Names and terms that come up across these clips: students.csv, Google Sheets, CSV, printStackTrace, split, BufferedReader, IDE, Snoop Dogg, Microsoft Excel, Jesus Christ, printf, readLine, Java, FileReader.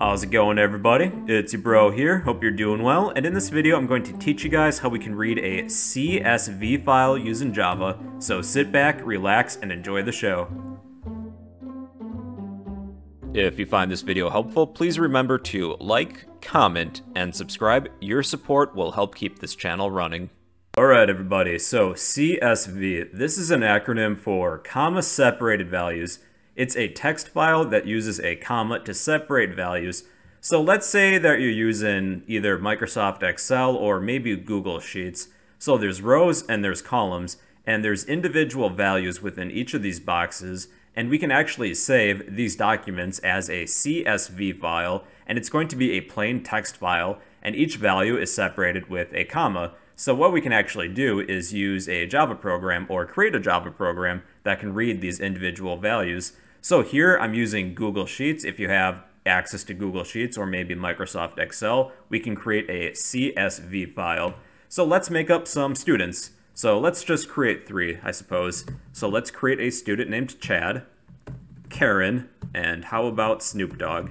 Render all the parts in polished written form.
How's it going, everybody? It's your bro here, hope you're doing well, and in this video I'm going to teach you guys how we can read a CSV file using Java, so sit back, relax, and enjoy the show. If you find this video helpful, please remember to like, comment, and subscribe. Your support will help keep this channel running. Alright everybody, so CSV, this is an acronym for comma separated values. It's a text file that uses a comma to separate values. So let's say that you're using either Microsoft Excel or maybe Google Sheets. So there's rows and there's columns, and there's individual values within each of these boxes, and we can actually save these documents as a CSV file, and it's going to be a plain text file, and each value is separated with a comma. So what we can actually do is use a Java program or create a Java program that can read these individual values. So here I'm using Google Sheets. If you have access to Google Sheets or maybe Microsoft Excel, we can create a CSV file. So let's make up some students. So let's just create three, I suppose. So let's create a student named Chad, Karen, and how about Snoop Dogg?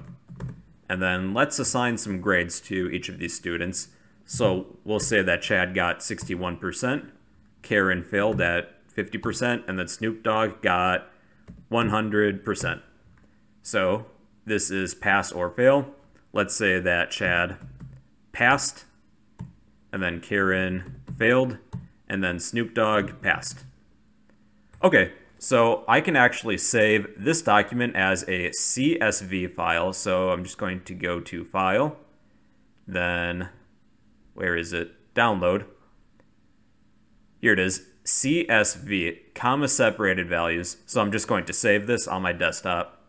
And then let's assign some grades to each of these students. So we'll say that Chad got 61%, Karen failed at 50%, and then Snoop Dogg got 100%. So this is pass or fail. Let's say that Chad passed, and then Karen failed, and then Snoop Dogg passed. Okay, so I can actually save this document as a CSV file. So I'm just going to go to File, then where is it? Download. Here it is, CSV, comma separated values. So I'm just going to save this on my desktop.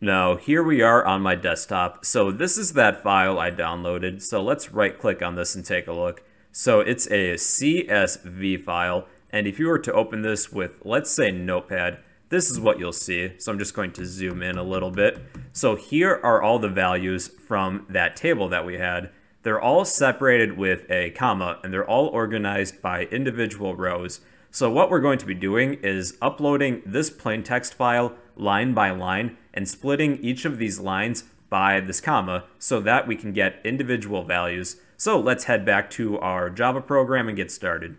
Now, here we are on my desktop. So this is that file I downloaded. So let's right click on this and take a look. So it's a CSV file. And if you were to open this with, let's say, Notepad, this is what you'll see. So I'm just going to zoom in a little bit. So here are all the values from that table that we had. They're all separated with a comma, and they're all organized by individual rows. So what we're going to be doing is uploading this plain text file line by line and splitting each of these lines by this comma so that we can get individual values. So let's head back to our Java program and get started.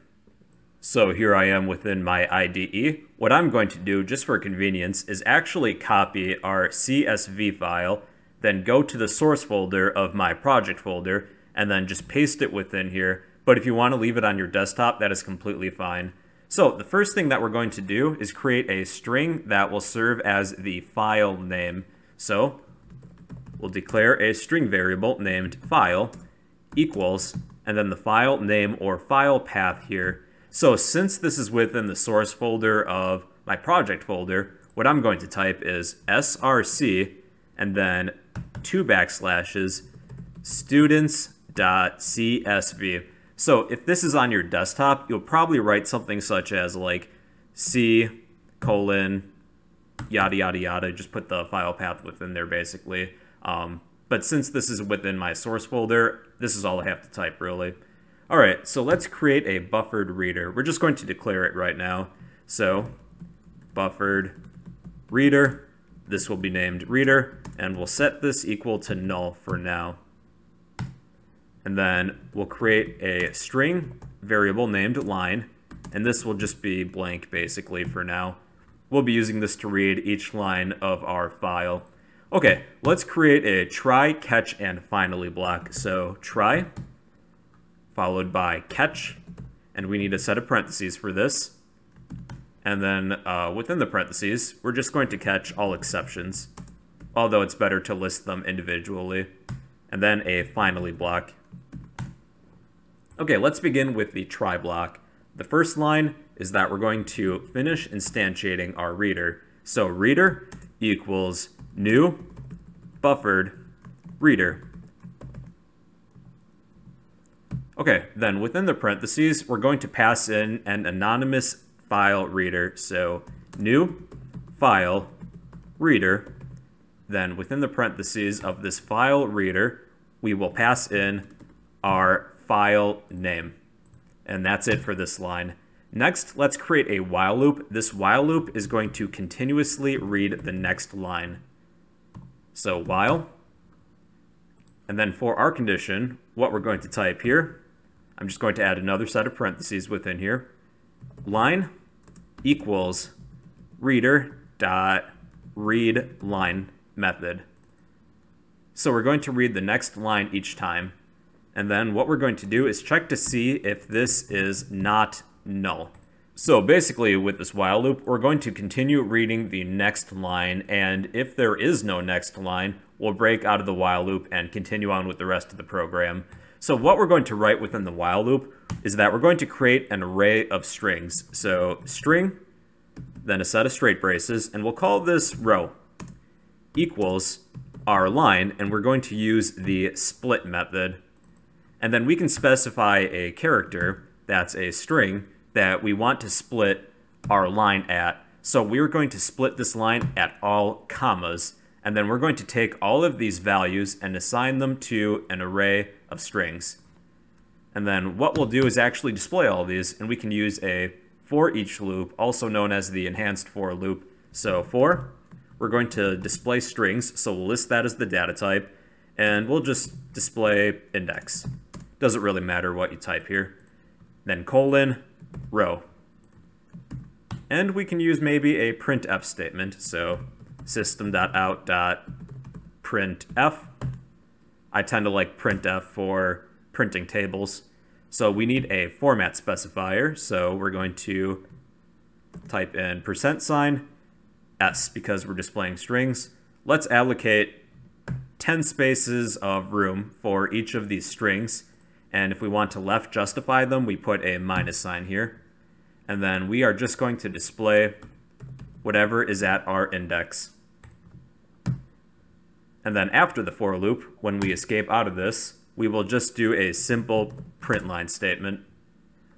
So here I am within my IDE. What I'm going to do, just for convenience, is actually copy our CSV file, then go to the source folder of my project folder, and then just paste it within here. But if you want to leave it on your desktop, that is completely fine. So the first thing that we're going to do is create a string that will serve as the file name. So we'll declare a string variable named file equals, and then the file name or file path here. So since this is within the source folder of my project folder, what I'm going to type is src, and then 2 backslashes students.csv. So if this is on your desktop, you'll probably write something such as like C: yada yada yada, just put the file path within there basically. But since this is within my source folder, this is all I have to type really. All right, so let's create a buffered reader. We're just going to declare it right now. So buffered reader, this will be named reader, and we'll set this equal to null for now. And then we'll create a string variable named line, and this will just be blank basically for now. We'll be using this to read each line of our file. Okay, let's create a try, catch, and finally block. So try followed by catch, and we need a set of parentheses for this. And then within the parentheses, we're just going to catch all exceptions, although it's better to list them individually. And then a finally block. Okay, let's begin with the try block. The first line is that we're going to finish instantiating our reader. So reader equals new buffered reader. Okay, then within the parentheses, we're going to pass in an anonymous file reader. So new file reader, then within the parentheses of this file reader, we will pass in our file name. And that's it for this line. Next, let's create a while loop. This while loop is going to continuously read the next line. So while And then for our condition, what we're going to type here, I'm just going to add another set of parentheses within here. Line equals reader dot read line method. So we're going to read the next line each time. And then what we're going to do is check to see if this is not null. So basically with this while loop, we're going to continue reading the next line, and if there is no next line, we'll break out of the while loop and continue on with the rest of the program. So what we're going to write within the while loop is that we're going to create an array of strings. So string, then a set of straight braces, and we'll call this row equals our line, and we're going to use the split method. And then we can specify a character, that's a string, that we want to split our line at. So we're going to split this line at all commas, and then we're going to take all of these values and assign them to an array of strings. And then what we'll do is actually display all these, and we can use a for each loop, also known as the enhanced for loop. So for, we're going to display strings, so we'll list that as the data type, and we'll just display index. Doesn't really matter what you type here. Then colon, row. And we can use maybe a printf statement, so system.out.printf. I tend to like printf for printing tables. So we need a format specifier, so we're going to type in %S because we're displaying strings. Let's allocate 10 spaces of room for each of these strings, and if we want to left justify them, we put a -sign here. And then we are just going to display whatever is at our index. And then after the for loop, when we escape out of this, we will just do a simple print line statement.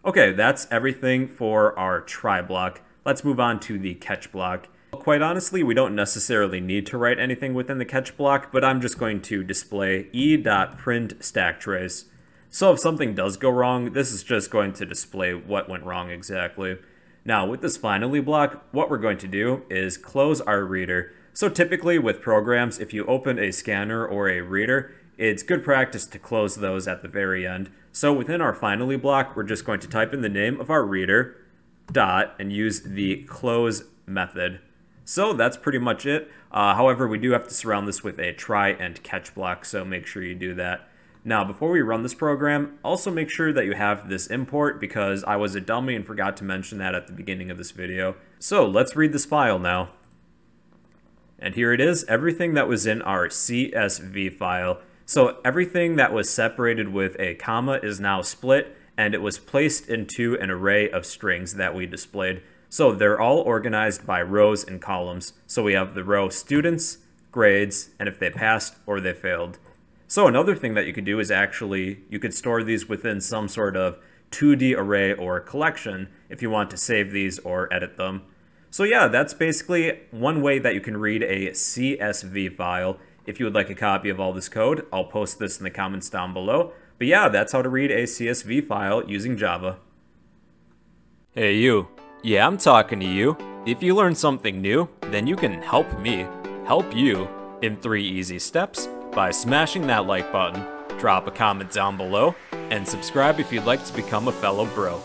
Okay, that's everything for our try block. Let's move on to the catch block. Quite honestly, we don't necessarily need to write anything within the catch block, but I'm just going to display e.printStackTrace. So if something does go wrong, this is just going to display what went wrong exactly. Now with this finally block, what we're going to do is close our reader. So typically with programs, if you open a scanner or a reader, it's good practice to close those at the very end. So within our finally block, we're just going to type in the name of our reader, dot, and use the close method. So that's pretty much it. However, we do have to surround this with a try and catch block, so make sure you do that. Now, before we run this program, also make sure that you have this import, because I was a dummy and forgot to mention that at the beginning of this video. So let's read this file now. And here it is, everything that was in our CSV file. So everything that was separated with a comma is now split, and it was placed into an array of strings that we displayed. So they're all organized by rows and columns. So we have the row students, grades, and if they passed or they failed. So another thing that you could do is actually, you could store these within some sort of 2D array or collection if you want to save these or edit them. So yeah, that's basically one way that you can read a CSV file. If you would like a copy of all this code, I'll post this in the comments down below. But yeah, that's how to read a CSV file using Java. Hey you. Yeah, I'm talking to you. If you learn something new, then you can help me help you in 3 easy steps by smashing that like button, drop a comment down below, and subscribe if you'd like to become a fellow bro.